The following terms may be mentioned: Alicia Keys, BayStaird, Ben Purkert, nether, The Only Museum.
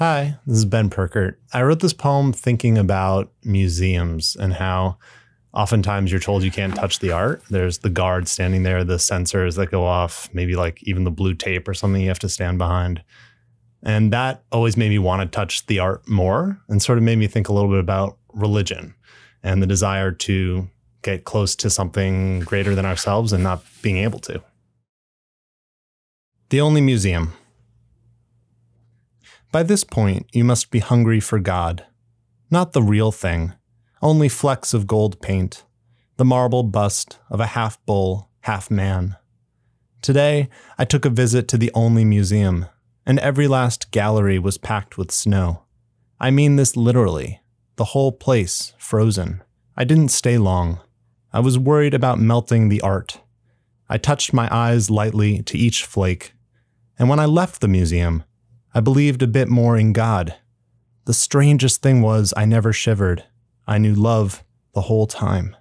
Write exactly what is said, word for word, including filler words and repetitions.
Hi, this is Ben Purkert. I wrote this poem thinking about museums and how oftentimes you're told you can't touch the art. There's the guard standing there, the sensors that go off, maybe like even the blue tape or something you have to stand behind. And that always made me want to touch the art more and sort of made me think a little bit about religion and the desire to get close to something greater than ourselves and not being able to. The Only Museum. By this point, you must be hungry for God. Not the real thing, only flecks of gold paint, the marble bust of a half bull, half man. Today, I took a visit to the only museum, and every last gallery was packed with snow. I mean this literally, the whole place frozen. I didn't stay long. I was worried about melting the art. I touched my eyes lightly to each flake, and when I left the museum, I believed a bit more in God. The strangest thing was I never shivered. I knew love the whole time.